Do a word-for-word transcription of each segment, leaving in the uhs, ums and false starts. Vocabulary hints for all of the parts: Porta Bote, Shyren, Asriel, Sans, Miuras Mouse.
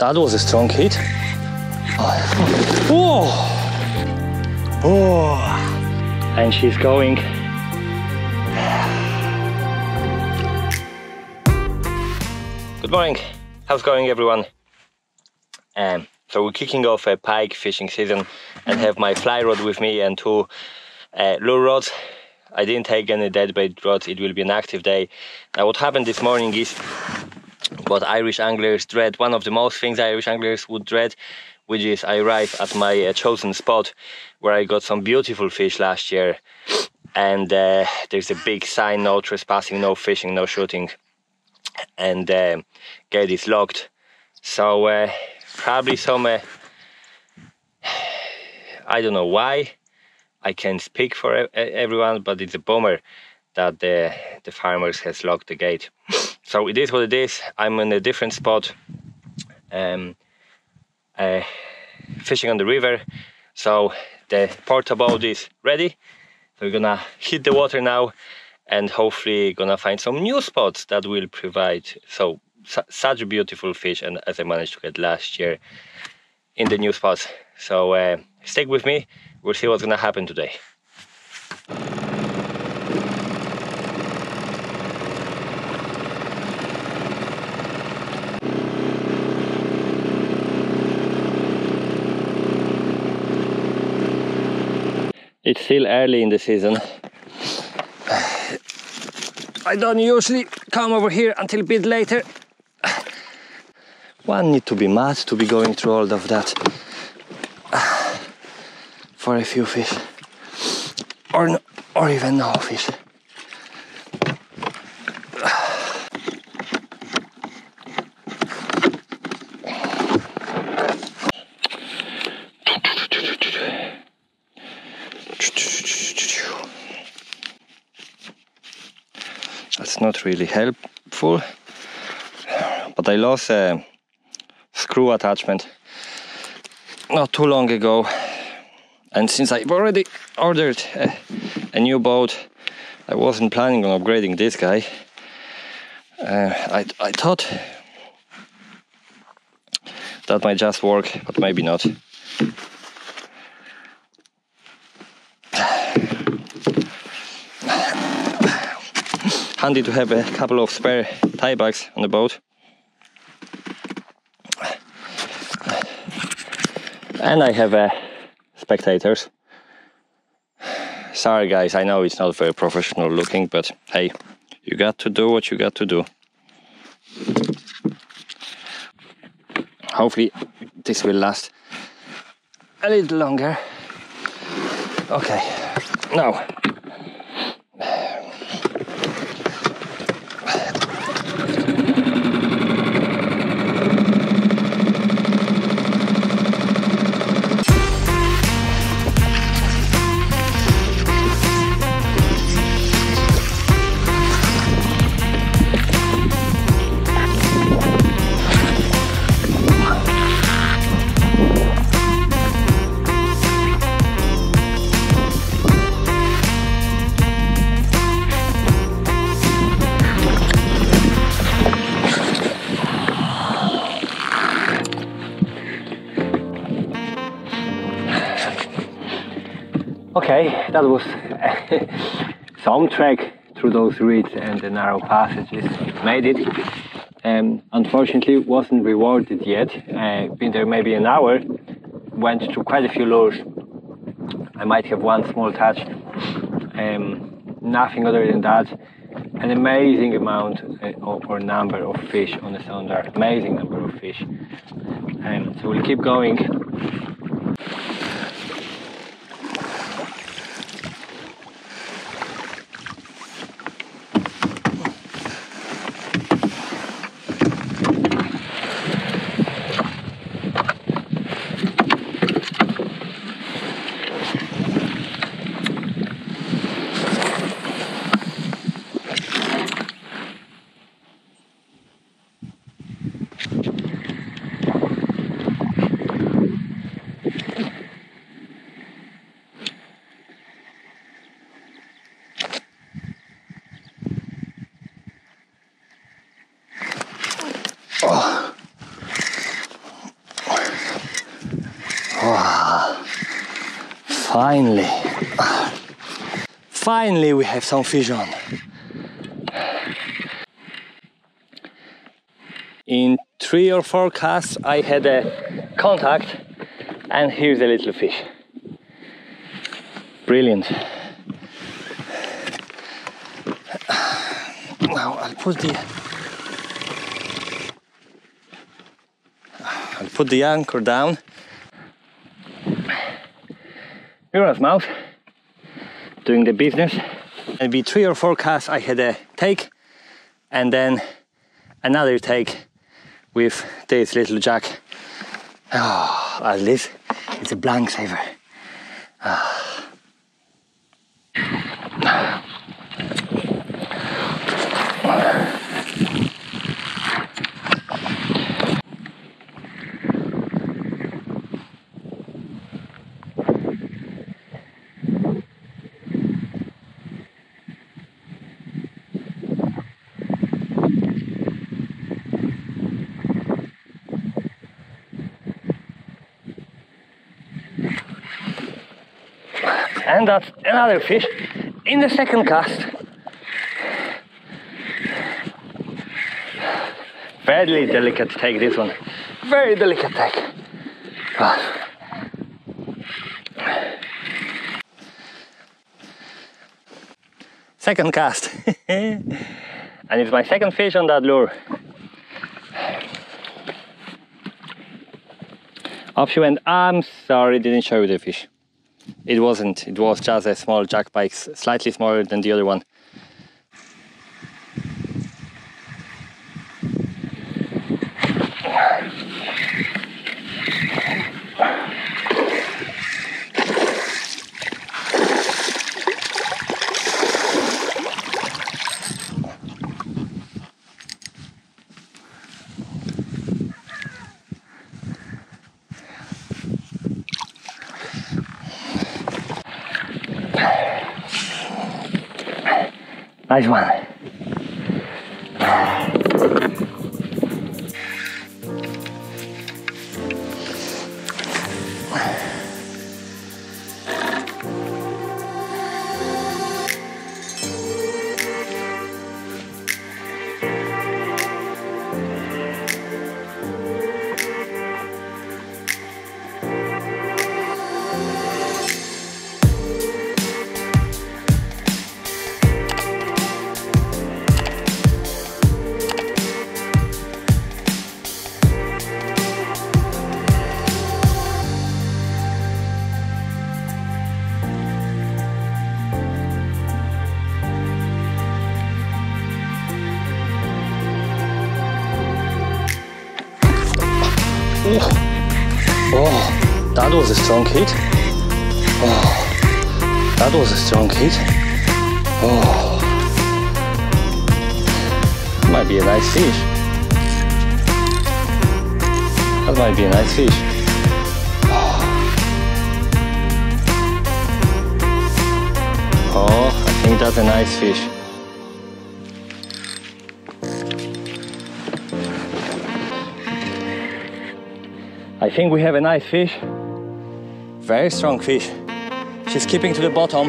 That was a strong hit. Oh. Oh. And she's going. Good morning. How's it going, everyone? Um, so we're kicking off a pike fishing season and have my fly rod with me and two uh, lure rods. I didn't take any deadbait rods. It will be an active day. Now what happened this morning is what Irish anglers dread, one of the most things Irish anglers would dread, which is I arrived at my uh, chosen spot where I got some beautiful fish last year, and uh, there's a big sign, no trespassing, no fishing, no shooting, and uh, gate is locked. So uh, probably some, uh, I don't know why, I can't speak for everyone, but it's a bummer that the, the farmers has locked the gate. So it is what it is. I'm in a different spot, um, uh, fishing on the river. So the Porta Bote is ready. So we're gonna hit the water now and hopefully gonna find some new spots that will provide so su such beautiful fish and as I managed to get last year in the new spots. So uh, stick with me. We'll see what's gonna happen today. It's still early in the season. I don't usually come over here until a bit later. One need to be mad to be going through all of that for a few fish, or no, or even no fish. Not really helpful, but I lost a screw attachment not too long ago, and since I've already ordered a, a new boat, I wasn't planning on upgrading this guy. uh, I, I thought that might just work, but maybe not. Handy to have a couple of spare tie bags on the boat. And I have uh, spectators. Sorry guys, I know it's not very professional looking, but hey, you got to do what you got to do. Hopefully this will last a little longer. Okay, now okay, that was some trek through those reeds and the narrow passages. Made it. Um, unfortunately, wasn't rewarded yet. Uh, been there maybe an hour. Went through quite a few lures. I might have one small touch. Um, nothing other than that. An amazing amount uh, or number of fish on the sonar. Amazing number of fish. Um, so we'll keep going. Wow. Finally. Finally we have some fish on. In three or four casts I had a contact, and here's a little fish. Brilliant. Now I'll put the I'll put the anchor down. Miuras Mouse doing the business. Maybe three or four casts I had a take, and then another take with this little jack. Oh, at least it's a blank saver. Oh. And that's another fish in the second cast. Very delicate take, this one. Very delicate take. Wow. Second cast. And it's my second fish on that lure. Off she went. I'm sorry, didn't show you the fish. It wasn't, it was just a small jackpike, slightly smaller than the other one. Nice one. Oh, that was a strong hit. Oh, that was a strong hit. Oh, might be a nice fish. That might be a nice fish. Oh, oh, I think that's a nice fish. I think we have a nice fish. Very strong fish. She's keeping to the bottom.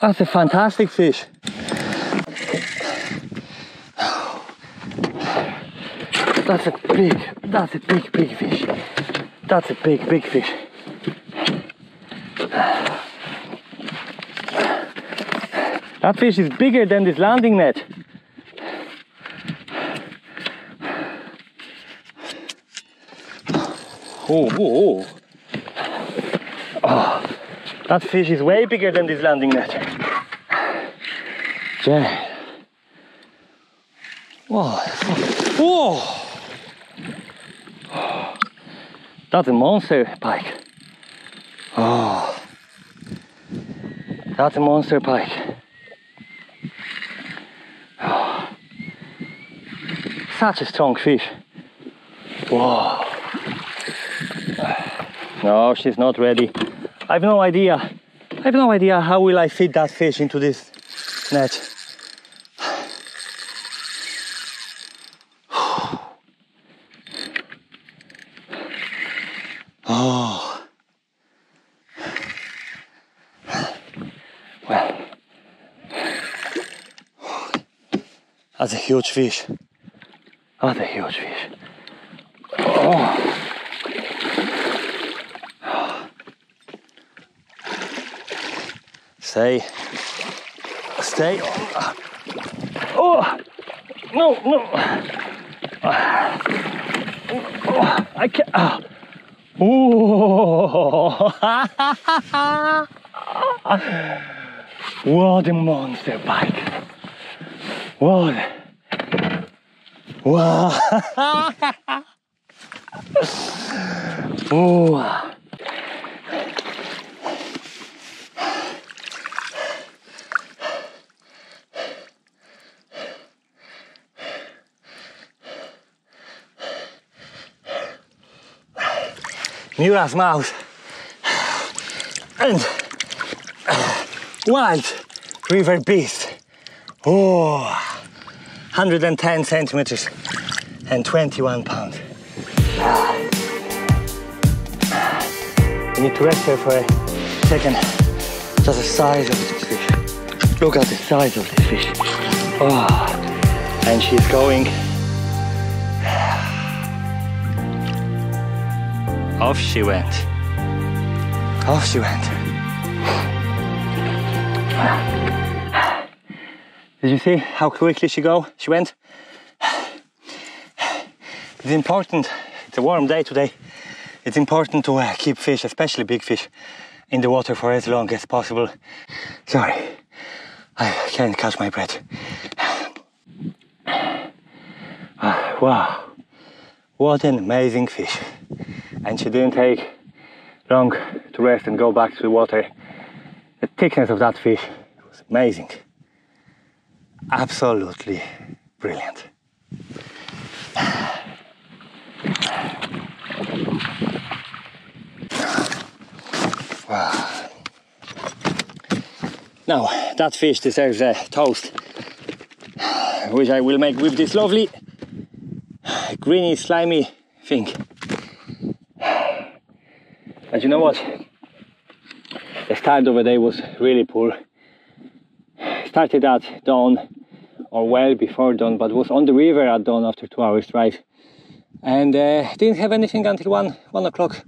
That's a fantastic fish. That's a big, that's a big, big fish. That's a big, big fish. That fish is bigger than this landing net. Oh, oh, oh. Oh, that fish is way bigger than this landing net. Yeah. Whoa. Whoa. That's a monster pike. Oh, that's a monster pike. Oh, such a strong fish. Whoa. No, she's not ready. I have no idea. I have no idea how will I fit that fish into this net. Oh. Well. That's a huge fish. That's a huge fish. Oh. Stay. Stay. Oh! No, no. I can't. Oh. What a monster bite. What? Wow. Oh. Miuras Mouse and wild river beast. Oh, one hundred ten centimeters and twenty-one pounds. You need to rest here for a second. Just the size of this fish. Look at the size of this fish. Oh, and she's going off she went. Off she went. Did you see how quickly she go? She went. It's important. It's a warm day today. It's important to uh, keep fish, especially big fish, in the water for as long as possible. Sorry, I can't catch my breath. Uh, wow, what an amazing fish. And she didn't take long to rest and go back to the water. The thickness of that fish was amazing. Absolutely brilliant. Wow. Now, that fish deserves a toast, which I will make with this lovely greeny slimy thing. And you know what? The start of the day was really poor. Started at dawn, or well before dawn, but was on the river at dawn after two hours drive. And uh, didn't have anything until one, one o'clock.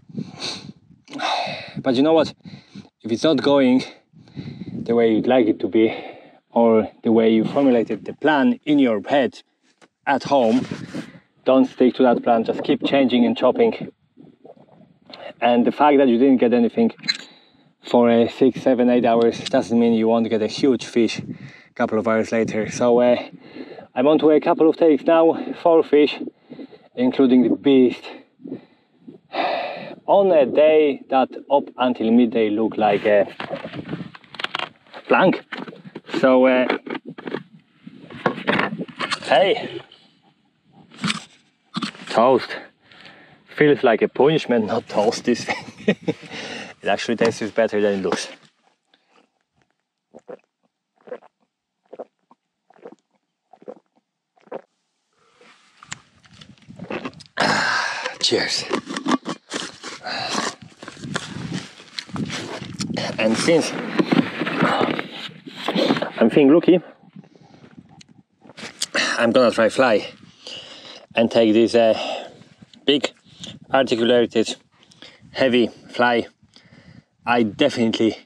But you know what? If it's not going the way you'd like it to be, or the way you formulated the plan in your head at home, don't stick to that plan. Just keep changing and chopping. And the fact that you didn't get anything for uh, six, seven, eight hours doesn't mean you won't get a huge fish a couple of hours later. So uh, I'm on to a couple of takes now, four fish, including the beast, on a day that up until midday looked like a plank. So, uh, hey, toast. Feels like a punishment not to toast this thing. It actually tastes better than it looks. Ah, cheers. And since I'm feeling lucky, I'm gonna try fly and take this uh, big articulated heavy fly. I definitely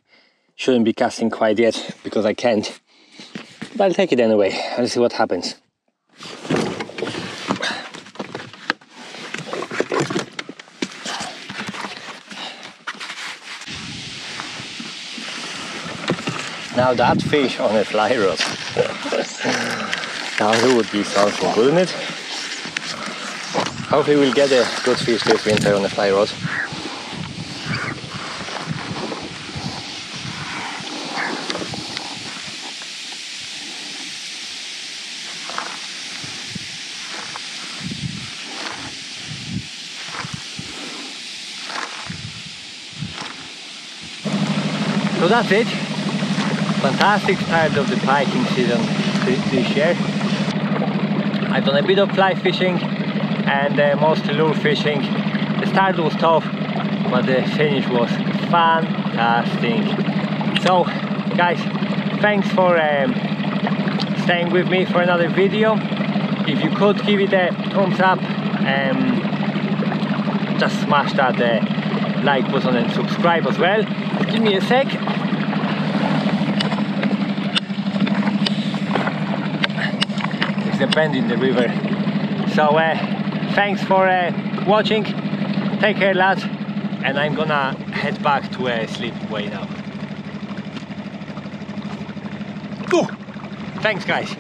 shouldn't be casting quite yet because I can't, but I'll take it anyway. I'll see what happens. Now that fish on a fly rod, now it would be soundful, wouldn't it? Hopefully we'll get a good fish this winter on the fly rod. So that's it. Fantastic start of the biking season this year. I've done a bit of fly fishing and uh, mostly lure fishing. The start was tough, but the finish was fantastic. So guys, thanks for um, staying with me for another video. If you could give it a thumbs up, um, just smash that uh, like button and subscribe as well. Give me a sec. It's a bend in the river. So uh, thanks for uh, watching. Take care, lads, and I'm gonna head back to uh, sleep way now. Ooh. Thanks, guys.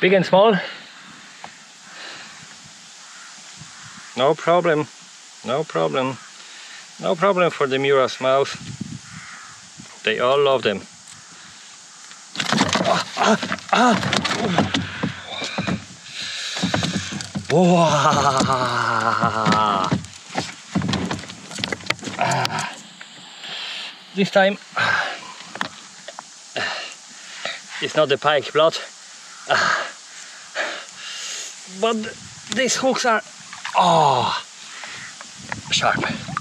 Big and small. No problem, no problem, no problem for the Miuras mouse. They all love them. Ah, ah, ah. Wow. Ah. This time it's not the pike blood. Ah. But these hooks are, oh, sharp.